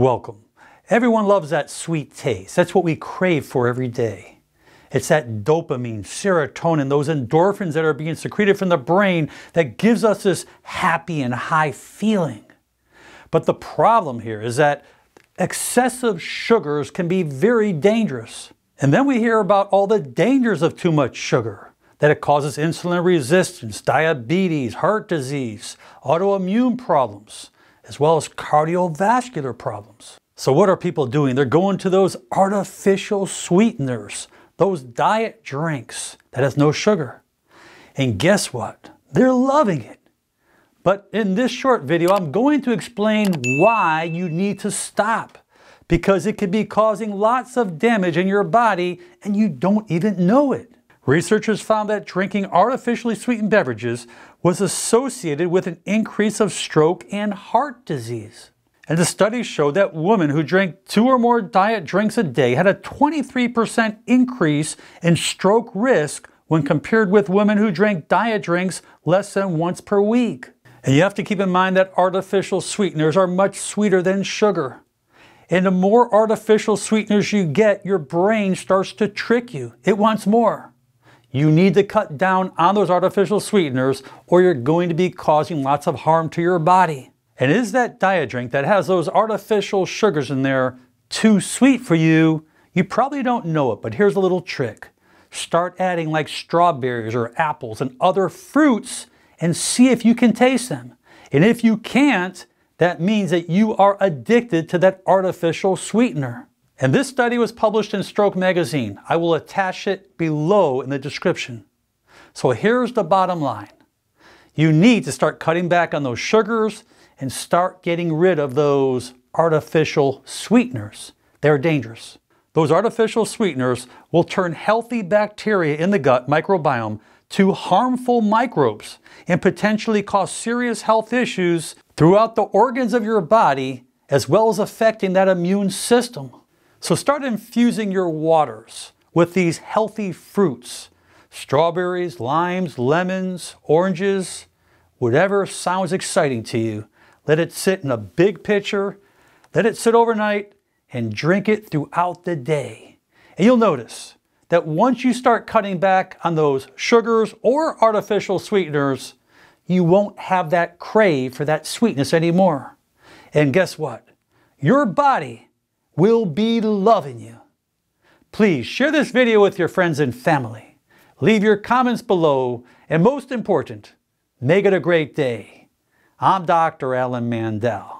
Welcome. Everyone loves that sweet taste. That's what we crave for every day. It's that dopamine, serotonin, those endorphins that are being secreted from the brain that gives us this happy and high feeling. But the problem here is that excessive sugars can be very dangerous. And then we hear about all the dangers of too much sugar, that it causes insulin resistance, diabetes, heart disease, autoimmune problems, as well as cardiovascular problems. So what are people doing? They're going to those artificial sweeteners, those diet drinks that has no sugar. And guess what? They're loving it. But in this short video, I'm going to explain why you need to stop, because it could be causing lots of damage in your body and you don't even know it. Researchers found that drinking artificially sweetened beverages was associated with an increase of stroke and heart disease. And the studies showed that women who drank 2 or more diet drinks a day had a 23% increase in stroke risk when compared with women who drank diet drinks less than once per week. And you have to keep in mind that artificial sweeteners are much sweeter than sugar. And the more artificial sweeteners you get, your brain starts to trick you. It wants more. You need to cut down on those artificial sweeteners or you're going to be causing lots of harm to your body. And is that diet drink that has those artificial sugars in there too sweet for you? You probably don't know it, but here's a little trick. Start adding like strawberries or apples and other fruits and see if you can taste them. And if you can't, that means that you are addicted to that artificial sweetener. And this study was published in Stroke magazine. I will attach it below in the description. So here's the bottom line. You need to start cutting back on those sugars and start getting rid of those artificial sweeteners. They're dangerous. Those artificial sweeteners will turn healthy bacteria in the gut microbiome to harmful microbes and potentially cause serious health issues throughout the organs of your body, as well as affecting that immune system. So start infusing your waters with these healthy fruits, strawberries, limes, lemons, oranges, whatever sounds exciting to you. Let it sit in a big pitcher, let it sit overnight, and drink it throughout the day. And you'll notice that once you start cutting back on those sugars or artificial sweeteners, you won't have that crave for that sweetness anymore. And guess what? Your body will be loving you. Please share this video with your friends and family. Leave your comments below, and most important, make it a great day. I'm Dr. Alan Mandel.